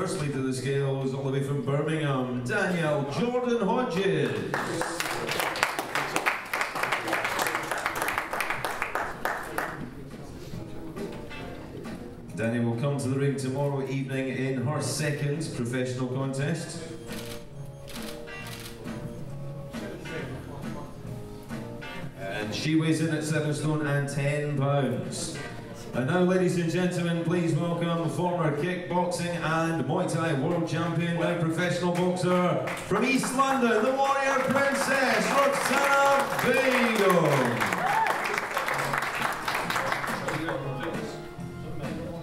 first lady to the scales, all the way from Birmingham, Danielle Jordan Hodges. Danielle will come to the ring tomorrow evening in her second professional contest. And she weighs in at 7 stone and 10 pounds. And now, ladies and gentlemen, please welcome former kickboxing and Muay Thai world champion and professional boxer from East London, the warrior princess, Ruqsana Begum.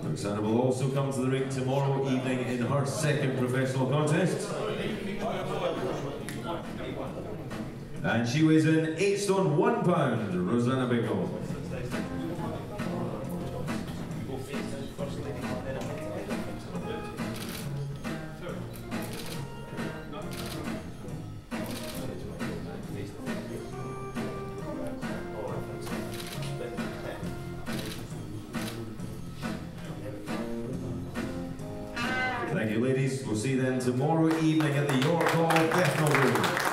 Ruqsana will also come to the ring tomorrow evening in her second professional contest. And she weighs in 8 stone 1 pound, Ruqsana Begum. Thank you, ladies. We'll see you then tomorrow evening at the York Hall Bethnal Room.